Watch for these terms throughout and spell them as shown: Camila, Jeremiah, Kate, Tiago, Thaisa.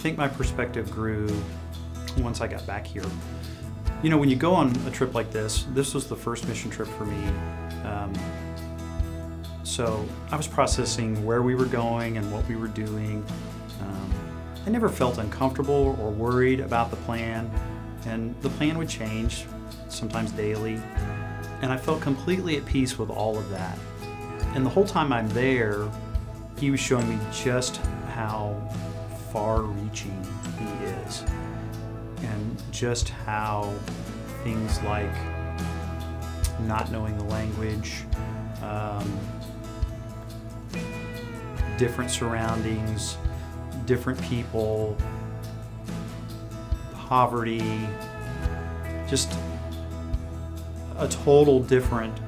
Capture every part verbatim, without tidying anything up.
think my perspective grew once I got back here. You know, when you go on a trip like this, this was the first mission trip for me. Um, so I was processing where we were going and what we were doing. Um, I never felt uncomfortable or worried about the plan, and the plan would change, sometimes daily, and I felt completely at peace with all of that. And the whole time I'm there, he was showing me just how far-reaching he is, and just how things like not knowing the language, um, different surroundings, different people, poverty, just a total different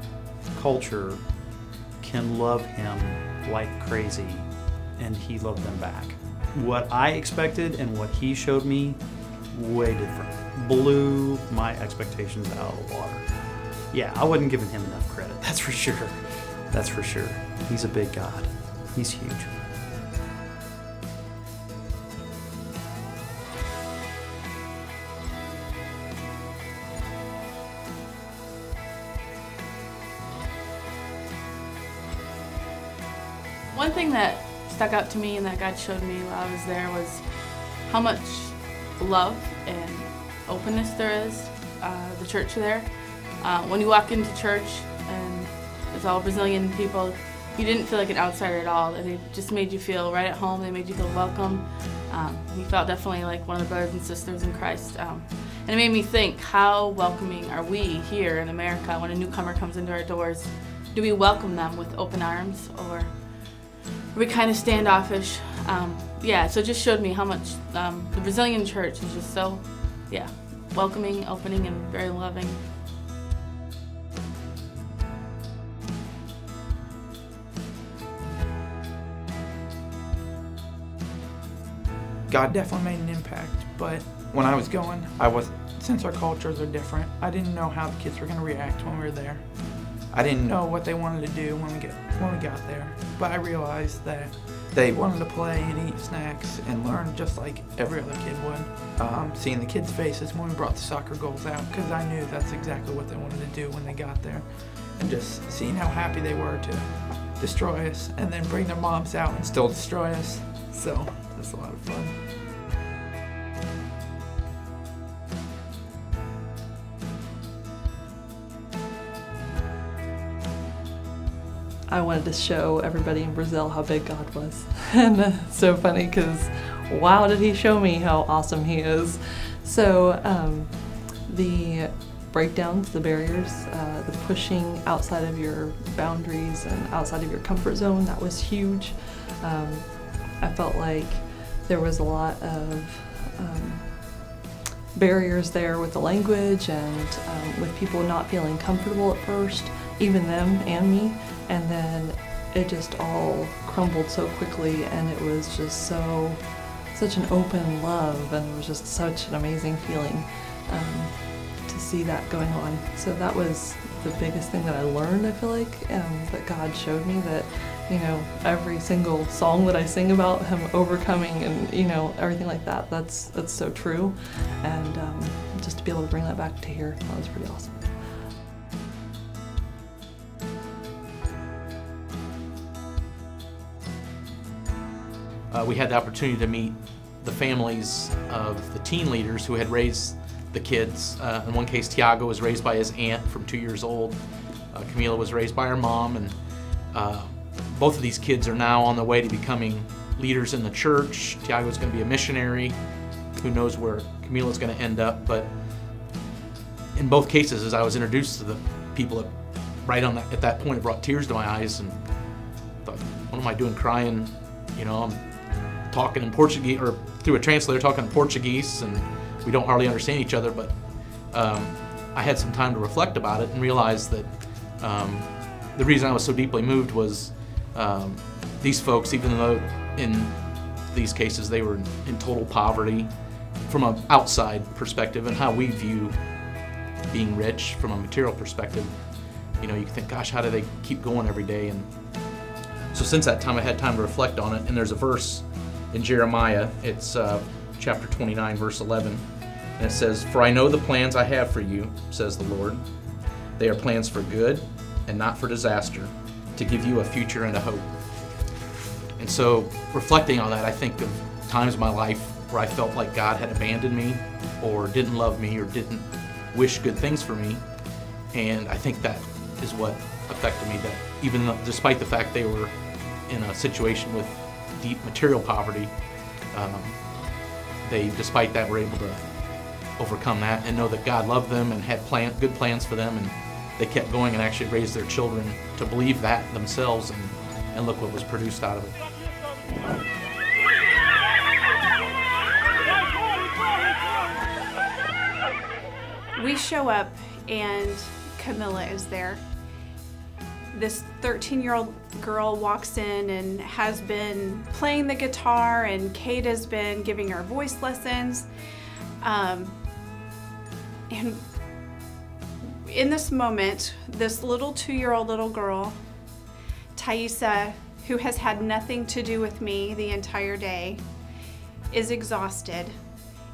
culture can love him like crazy, and he loved them back. What I expected and what he showed me, way different. Blew my expectations out of the water. Yeah, I wasn't giving him enough credit, that's for sure. That's for sure. He's a big God. He's huge. One thing that stuck out to me and that God showed me while I was there was how much love and openness there is, uh, the church there. Uh, when you walk into church and it's all Brazilian people, you didn't feel like an outsider at all. They just made you feel right at home. They made you feel welcome. Um, you felt definitely like one of the brothers and sisters in Christ. Um, and it made me think, how welcoming are we here in America when a newcomer comes into our doors? Do we welcome them with open arms, or we kind of standoffish? Um, yeah, so it just showed me how much um, the Brazilian church is just so, yeah, welcoming, opening, and very loving. God definitely made an impact, but when I was going, I wasn't, since our cultures are different, I didn't know how the kids were going to react when we were there. I didn't know what they wanted to do when we get when we got there, but I realized that they wanted to play and eat snacks and learn just like every other kid would. Um, seeing the kids' faces when we brought the soccer goals out, because I knew that's exactly what they wanted to do when they got there, and just seeing how happy they were to destroy us and then bring their moms out and still destroy us. So that's a lot of fun. I wanted to show everybody in Brazil how big God was. And it's so funny because, wow, did he show me how awesome he is. So um, the breakdowns, the barriers, uh, the pushing outside of your boundaries and outside of your comfort zone, that was huge. Um, I felt like there was a lot of um, barriers there with the language and um, with people not feeling comfortable at first, even them and me. And then it just all crumbled so quickly, and it was just so, such an open love, and it was just such an amazing feeling um, to see that going on. So that was the biggest thing that I learned, I feel like, um, that God showed me that, you know, every single song that I sing about him overcoming and, you know, everything like that, that's, that's so true. And um, just to be able to bring that back to here, that was pretty awesome. Uh, we had the opportunity to meet the families of the teen leaders who had raised the kids. Uh, in one case, Tiago was raised by his aunt from two years old. Uh, Camila was raised by her mom, and uh, both of these kids are now on the way to becoming leaders in the church. Tiago's going to be a missionary. Who knows where Camila's going to end up, but in both cases, as I was introduced to the people at, right on that, at that point, it brought tears to my eyes, and thought, what am I doing crying? You know, I'm talking in Portuguese, or through a translator talking in Portuguese, and we don't hardly understand each other, but um, I had some time to reflect about it and realize that um, the reason I was so deeply moved was um, these folks, even though in these cases they were in, in total poverty, from an outside perspective and how we view being rich from a material perspective, you know, you think, gosh, how do they keep going every day? And so since that time I had time to reflect on it, and there's a verse in Jeremiah, it's uh, chapter twenty-nine, verse eleven. And it says, "For I know the plans I have for you, says the Lord. They are plans for good and not for disaster, to give you a future and a hope." And so, reflecting on that, I think of times in my life where I felt like God had abandoned me or didn't love me or didn't wish good things for me. And I think that is what affected me, that even though, despite the fact they were in a situation with deep material poverty, um, they, despite that, were able to overcome that and know that God loved them and had plan, good plans for them, and they kept going and actually raised their children to believe that themselves, and, and look what was produced out of it. We show up and Camila is there. This thirteen-year-old girl walks in and has been playing the guitar, and Kate has been giving her voice lessons. Um, and in this moment, this little two-year-old little girl, Thaisa, who has had nothing to do with me the entire day, is exhausted,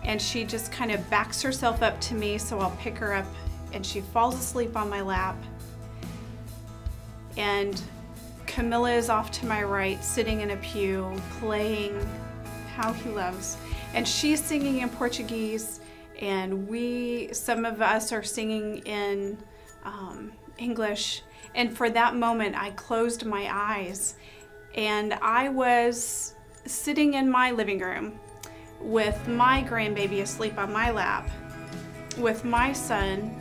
and she just kind of backs herself up to me, so I'll pick her up, and she falls asleep on my lap. And Camila is off to my right, sitting in a pew, playing How He Loves. And she's singing in Portuguese, and we, some of us are singing in um, English. And for that moment, I closed my eyes, and I was sitting in my living room with my grandbaby asleep on my lap, with my son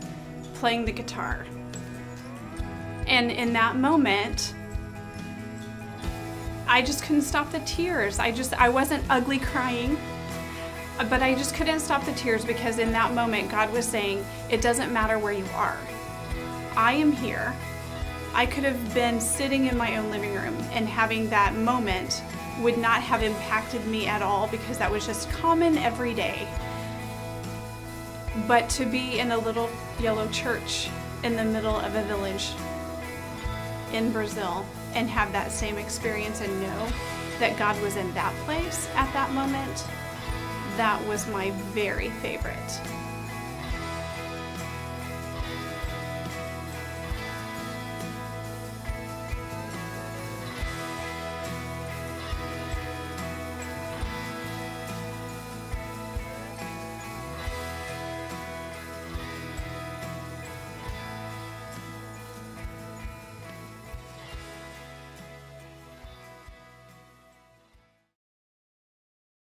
playing the guitar. And in that moment, I just couldn't stop the tears. I just, I wasn't ugly crying, but I just couldn't stop the tears, because in that moment, God was saying, it doesn't matter where you are. I am here. I could have been sitting in my own living room, and having that moment would not have impacted me at all, because that was just common every day. But to be in a little yellow church in the middle of a village in Brazil and have that same experience and know that God was in that place at that moment, that was my very favorite.